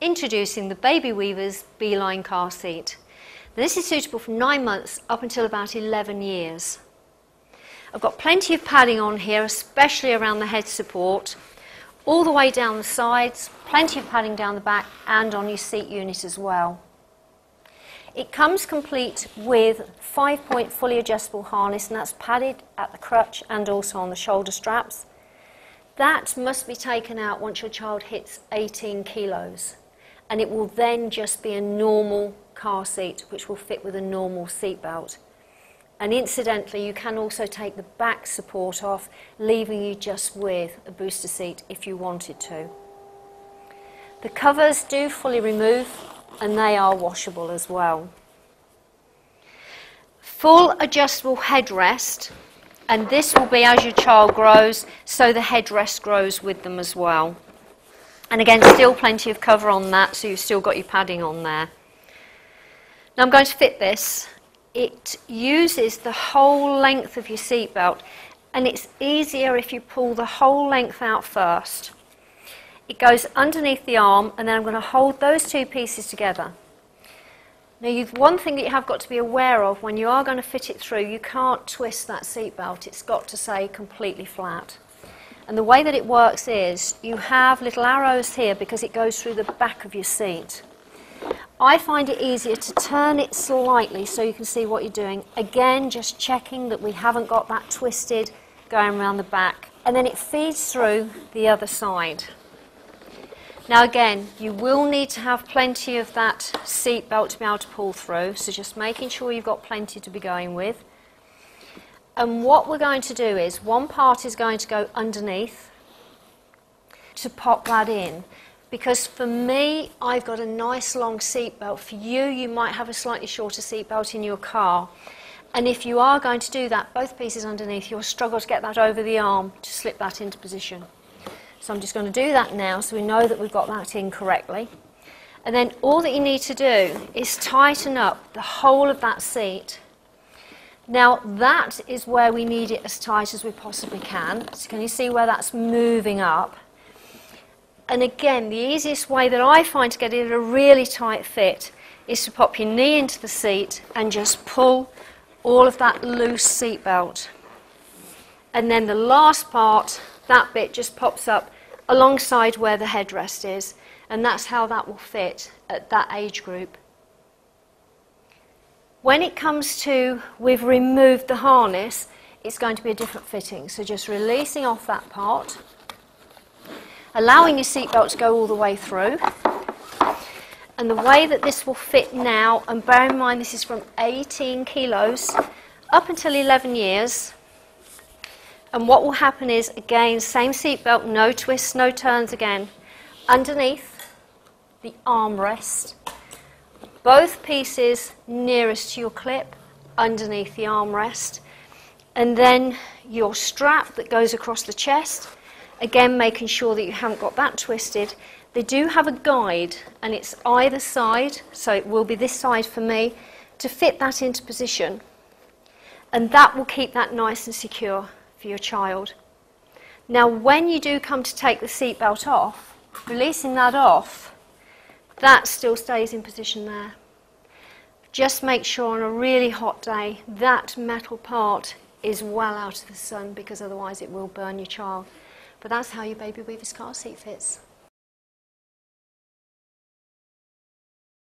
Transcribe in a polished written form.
Introducing the Baby Weaver's Beeline car seat. Now, this is suitable from 9 months up until about 11 years. I've got plenty of padding on here, especially around the head support, all the way down the sides, plenty of padding down the back and on your seat unit as well. It comes complete with 5-point fully adjustable harness, and that's padded at the crutch and also on the shoulder straps. That must be taken out once your child hits 18 kilos. And it will then just be a normal car seat, which will fit with a normal seat belt. And incidentally, you can also take the back support off, leaving you just with a booster seat if you wanted to. The covers do fully remove, and they are washable as well. Full adjustable headrest, and this will be as your child grows, so the headrest grows with them as well. And again, still plenty of cover on that, so you've still got your padding on there. Now I'm going to fit this. It uses the whole length of your seat belt, and it's easier if you pull the whole length out first. It goes underneath the arm, and then I'm going to hold those two pieces together. Now, one thing that you have got to be aware of when you are going to fit it through, you can't twist that seat belt. It's got to stay completely flat. And the way that it works is you have little arrows here because it goes through the back of your seat. I find it easier to turn it slightly so you can see what you're doing. Again, just checking that we haven't got that twisted going around the back. And then it feeds through the other side. Now again, you will need to have plenty of that seat belt to be able to pull through, so just making sure you've got plenty to be going with. And what we're going to do is, one part is going to go underneath to pop that in. Because for me, I've got a nice long seat belt. For you, you might have a slightly shorter seat belt in your car. And if you are going to do that, both pieces underneath, you'll struggle to get that over the arm to slip that into position. So I'm just going to do that now so we know that we've got that in correctly. And then all that you need to do is tighten up the whole of that seat. Now that is where we need it as tight as we possibly can. So can you see where that's moving up? And again, the easiest way that I find to get it a really tight fit is to pop your knee into the seat and just pull all of that loose seat belt. And then the last part, that bit just pops up alongside where the headrest is, and that's how that will fit at that age group. When it comes to, we've removed the harness, it's going to be a different fitting, so just releasing off that part, allowing your seatbelt to go all the way through. And the way that this will fit now, and bear in mind this is from 18 kilos up until 11 years, and what will happen is, again, same seatbelt, no twists, no turns again. Underneath the armrest, both pieces nearest to your clip, underneath the armrest, and then your strap that goes across the chest, again making sure that you haven't got that twisted. They do have a guide, and it's either side, so it will be this side for me, to fit that into position. And that will keep that nice and secure for your child. Now when you do come to take the seat belt off, releasing that off, that still stays in position there. Just make sure on a really hot day that metal part is well out of the sun, because otherwise it will burn your child. But that's how your Baby Weaver's car seat fits.